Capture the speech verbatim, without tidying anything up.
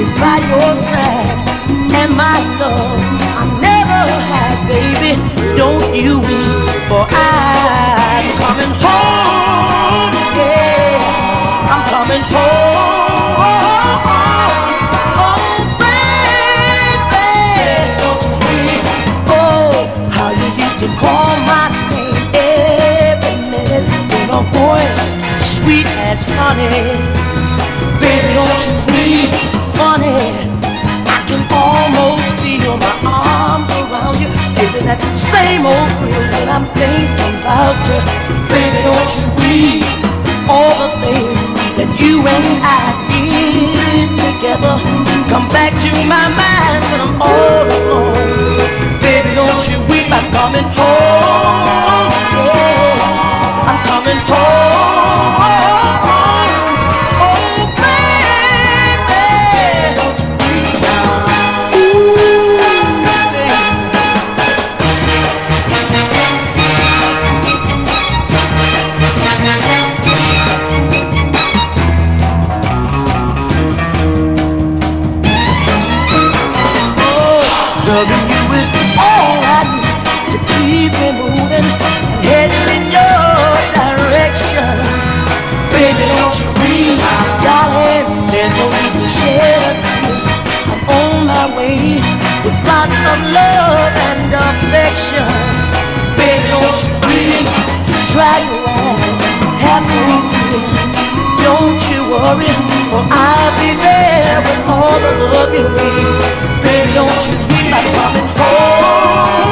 is by your side, and my love I never had, baby. Don't you weep, for I'm coming home. Yeah, I'm coming home. Oh, oh, oh, baby, don't you weep. Oh, how you used to call my name every minute with a voice sweet as honey. Baby, don't you be funny? I can almost feel my arms around you, giving that same old thrill when I'm thinking about you. Baby, don't you be all the things that you and I did together come back to my mind when I'm all alone. Baby, don't you weep, I'm coming home. Yeah, I'm coming home. Loving you is all I need to keep me moving, headed in your direction. Baby, don't you leave, darling, there's no need to shed a tear. I'm on my way with lots of love and affection. Baby, don't you leave, dry your eyes, have no fear. Don't you worry, for I'll be there with all the love you need. Baby, don't you leave, I'm coming home.